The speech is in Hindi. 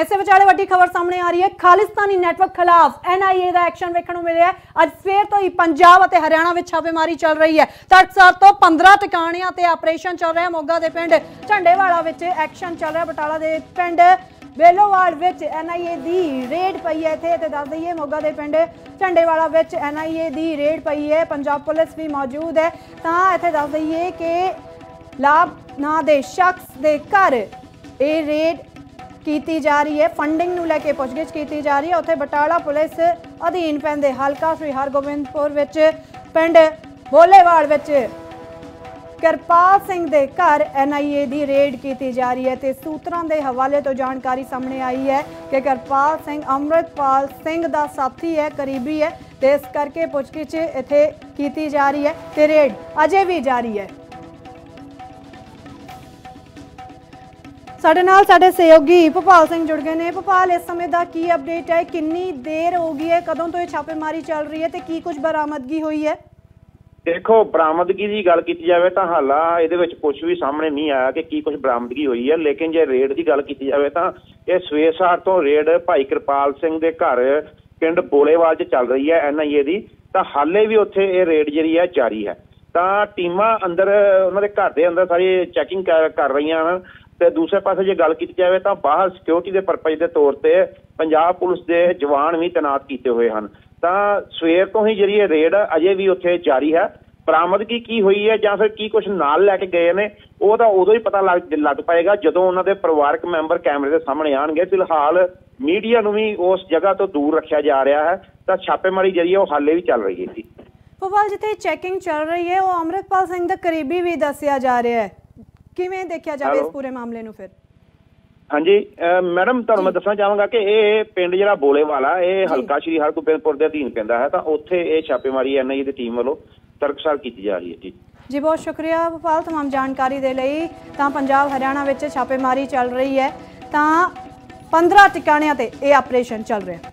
ऐसे विचाले वड्डी खबर सामने आ रही है। खालिस्तानी नैटवर्क खिलाफ NIA का एक्शन वेखण नूं मिलिया। अज फिर तो ही पंजाब अते हरियाणा विच छापेमारी चल रही है। 67 तो 15 टिकाणियां ते ऑपरेशन चल रहा है। मोगा दे पिंड झंडेवाला विच एक्शन चल रहा है। बटाला दे पिंड बेलोवाल विच NIA दी रेड पई है। इत्थे ते दस दईए मोगा दे पिंड झंडेवाला विच NIA दी रेड पई है। पंजाब पुलिस भी मौजूद है। तां इत्थे दस दईए कि लाभ ना दे शख्स दे घर ये रेड की जा रही है। फंडिंग नूं लैके पुछगिछ की जा रही है। उत्थे बटाला पुलिस अधीन पैंदे हलका श्री हरगोबिंदपुर विच पिंड बोलेवाल विच कृपाल सिंह दे घर NIA दी रेड की जा रही है। ते सूत्रां दे हवाले तो जानकारी सामने आई है कि कृपाल सिंह अमृतपाल सिंह दा साथी है, करीबी है, तो इस करके पुछगिछ इत्थे की जा रही है। तो रेड अजे भी जारी है। साडे नाल साडे सहयोगी भोपाल सिंह जुड़ गए हैं। भोपाल, इस समय का की अपडेट है? कितनी देर हो गई है? कदों तो ये छापेमारी चल रही है ते की कुछ बरामदगी हुई है? देखो, बरामदगी की गल की जाए तो हाल ये कुछ भी सामने नहीं आया कि कुछ बरामदगी हुई है। लेकिन जे रेड की गल की जाए तो यह सवेसार तो रेड भाई कृपाल सिंह के घर पिंड बोलेवाल चल रही है NIA की। तो हाले भी उत्थे ये रेड जी है जारी है। तो टीमां अंदर उन्होंने घर के अंदर सारी चैकिंग कर रही हैं। तो दूसरे पास जो गल की जाए तो बाहर सिक्योरिटी के परपज के तौर पर पंजाब पुलिस के जवान भी तैनात किए हुए हैं। तो सवेर तो ही जी रेड अजे भी उत्थे जारी है। बरामदगी की हुई है या फिर की कुछ नाल लैके गए ने वो तो उदों ही पता लग पाएगा जदों उन्होंने परिवारक मैंबर कैमरे के सामने आएंगे। फिलहाल मीडिया नूं भी उस जगह तो दूर रखा जा रहा है। तो छापेमारी जी वो हाले भी चल रही है। भोपाल, जिथे चैकिंग चल रही है वो अमृतपाल सिंह दा करीबी भी दसिया जा रहा है। ਕਿਵੇਂ ਦੇਖਿਆ ਜਾਵੇ ਇਸ ਪੂਰੇ ਮਾਮਲੇ ਨੂੰ? ਫਿਰ ਹਾਂਜੀ ਮੈਡਮ, ਤੁਹਾਨੂੰ ਮੈਂ ਦੱਸਣਾ ਚਾਹਾਂਗਾ ਕਿ ਇਹ ਪਿੰਡ ਜਿਹੜਾ ਬੋਲੇਵਾਲਾ ਇਹ ਹਲਕਾ ਸ਼੍ਰੀ ਹਰਗੋਬਿੰਦਪੁਰ ਦੇ ਅਧੀਨ ਪੈਂਦਾ ਹੈ। ਤਾਂ ਉੱਥੇ ਇਹ ਛਾਪੇਮਾਰੀ NIA ਦੀ ਟੀਮ ਵੱਲੋਂ ਤਰਕਸਾਰ ਕੀਤੀ ਜਾ ਰਹੀ ਹੈ। ਜੀ ਜੀ, ਬਹੁਤ ਸ਼ੁਕਰੀਆ ਭੋਪਾਲ तमाम ਜਾਣਕਾਰੀ ਦੇ ਲਈ। ਤਾਂ ਪੰਜਾਬ ਹਰਿਆਣਾ ਵਿੱਚ ਛਾਪੇਮਾਰੀ ਚੱਲ ਰਹੀ ਹੈ। ਤਾਂ 15 ਟਿਕਾਣਿਆਂ ਤੇ ਇਹ ਆਪਰੇਸ਼ਨ ਚੱਲ ਰਿਹਾ।